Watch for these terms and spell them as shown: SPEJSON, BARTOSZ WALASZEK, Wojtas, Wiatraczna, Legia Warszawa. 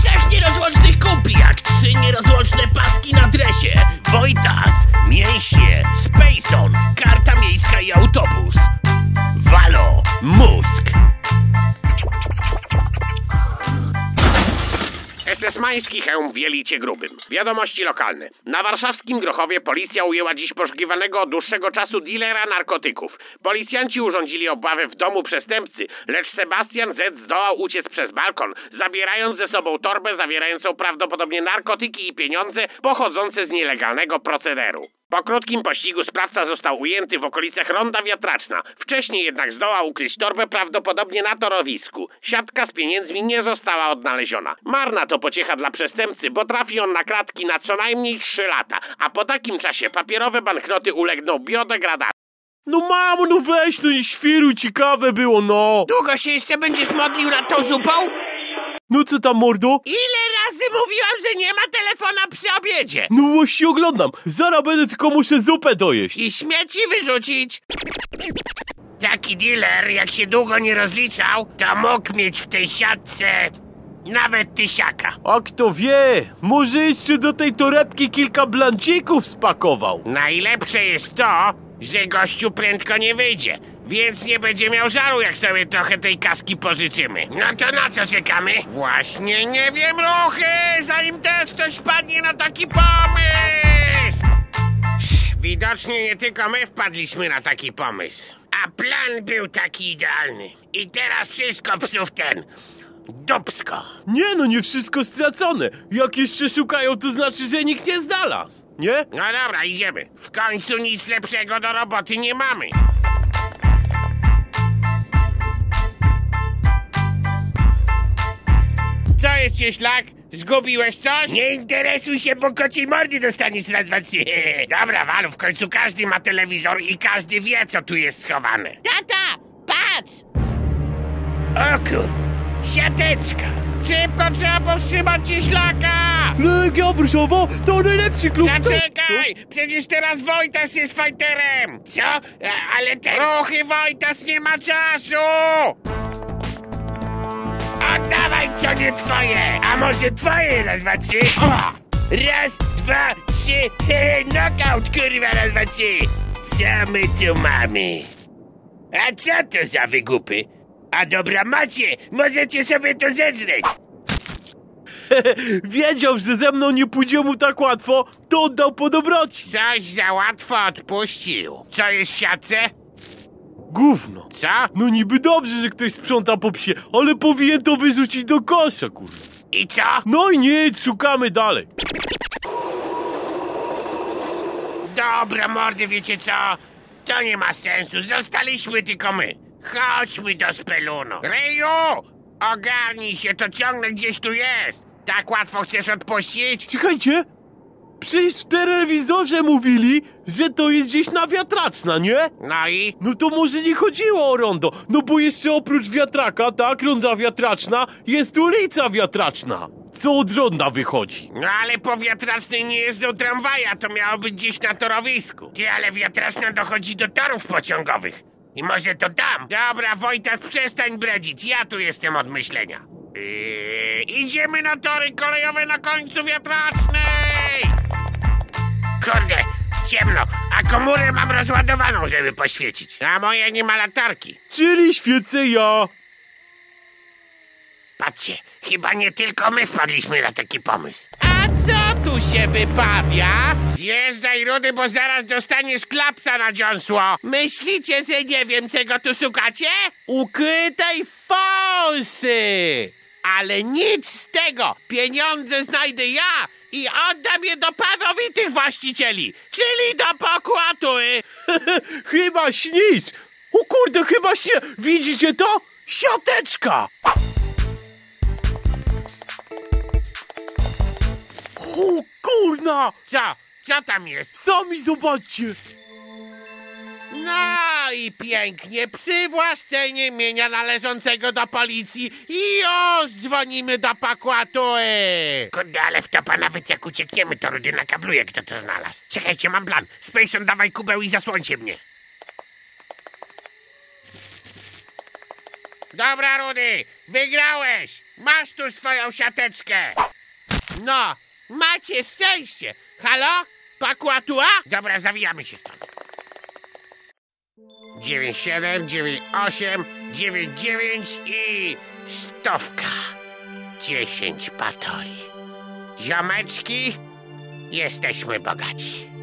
Trzech nierozłącznych kumpli, jak trzy nierozłączne paski na dresie. Wojtas, mięśnie, Spejson, karta miejska i autobus. Walo, mózg. Esesmański hełm wielicie grubym. Wiadomości lokalne. Na warszawskim Grochowie policja ujęła dziś poszukiwanego od dłuższego czasu dilera narkotyków. Policjanci urządzili obławę w domu przestępcy, lecz Sebastian Z. zdołał uciec przez balkon, zabierając ze sobą torbę zawierającą prawdopodobnie narkotyki i pieniądze pochodzące z nielegalnego procederu. Po krótkim pościgu sprawca został ujęty w okolicach Ronda Wiatraczna. Wcześniej jednak zdołał ukryć torbę prawdopodobnie na torowisku. Siatka z pieniędzmi nie została odnaleziona. Marna to pociecha dla przestępcy, bo trafi on na kratki na co najmniej 3 lata, a po takim czasie papierowe banknoty ulegną biodegradacji. No mamo, no weź, to nie świruj, ciekawe było, no! Długo się jeszcze będziesz modlił nad tą zupą? No co tam, mordo? Ile razy mówiłam, że nie ma telefona przy obiedzie? No właśnie oglądam. Zaraz będę, tylko muszę zupę dojeść. I śmieci wyrzucić. Taki dealer, jak się długo nie rozliczał, to mógł mieć w tej siatce nawet 1000. A kto wie, może jeszcze do tej torebki kilka blancików spakował. Najlepsze jest to, że gościu prędko nie wyjdzie, więc nie będzie miał żalu, jak sobie trochę tej kaski pożyczymy. No to na co czekamy? Właśnie nie wiem, ruchy, zanim też ktoś wpadnie na taki pomysł! Widocznie nie tylko my wpadliśmy na taki pomysł. A plan był taki idealny. I teraz wszystko psów ten... Dupsko. Nie no, nie wszystko stracone. Jak jeszcze szukają, to znaczy, że nikt nie znalazł, nie? No dobra, idziemy. W końcu nic lepszego do roboty nie mamy. Co jest, cieślak? Zgubiłeś coś? Nie interesuj się, bo kociej mordy dostaniesz raz, dwa, trzy. Dobra, Walu, w końcu każdy ma telewizor i każdy wie, co tu jest schowane. Tata, patrz! O kur... Siateczka! Szybko trzeba powstrzymać cieślaka! Legia Warszawa to najlepszy klub! Zaczekaj! Przecież teraz Wojtas jest fajterem! Co? Ale te ruchy, Wojtas, nie ma czasu! Oddawaj, co nie twoje! A może twoje? Raz, dwa, trzy! O! Raz, dwa, trzy! Knockout, kurwa, raz, dwa, trzy! Co my tu mamy? A co to za wygupy? A dobra, macie! Możecie sobie to zedrzeć! Wiedział, że ze mną nie pójdzie mu tak łatwo, to oddał po dobroci. Coś za łatwo odpuścił. Co jest w siatce? Gówno. Co? No niby dobrze, że ktoś sprząta po psie, ale powinien to wyrzucić do kosza, kurwa. I co? No i nic, szukamy dalej. Dobra, mordy, wiecie co? To nie ma sensu, zostaliśmy tylko my. Chodźmy do Spelunu. Ryju! Ogarnij się, to ciągle gdzieś tu jest. Tak łatwo chcesz odpuścić? Czekajcie! Przecież w telewizorze mówili, że to jest gdzieś na Wiatraczna, nie? No i? No to może nie chodziło o rondo. No bo jeszcze oprócz wiatraka, tak, Ronda Wiatraczna, jest ulica Wiatraczna. Co od ronda wychodzi? No ale po Wiatracznej nie jeżdżą tramwaja, to miało być gdzieś na torowisku. Ty, ale Wiatraczna dochodzi do torów pociągowych. I może to tam? Dobra, Wojtas, przestań bredzić, ja tu jestem od myślenia. Idziemy na tory kolejowe na końcu Wiatracznej! Kurde, ciemno, a komórę mam rozładowaną, żeby poświecić. A moja nie ma latarki. Czyli świecę ja. Patrzcie, chyba nie tylko my wpadliśmy na taki pomysł. A co tu się wypawia? Zjeżdżaj, Rudy, bo zaraz dostaniesz klapsa na dziąsło. Myślicie, że nie wiem, czego tu szukacie? Ukrytej fosy! Ale nic z tego! Pieniądze znajdę ja i oddam je do prawowitych właścicieli, czyli do pokłatuły. Chyba śnić! O kurde, chyba się... Widzicie to? Siateczka! O kurna! Co tam jest? Sami zobaczcie! No i pięknie, przywłaszczenie mienia należącego do policji i już dzwonimy do pokłatuły! Kurde, ale w to pana jak uciekniemy, to Rudy nakabluje, kto to znalazł. Czekajcie, mam plan. Spejson, dawaj kubeł i zasłońcie mnie. Dobra, Rudy, wygrałeś! Masz tu swoją siateczkę! No, macie szczęście! Halo? Pakłatua? Dobra, zawijamy się stąd. 97, 98, 99 i... stówka. 10 patoli. Ziomeczki, jesteśmy bogaci.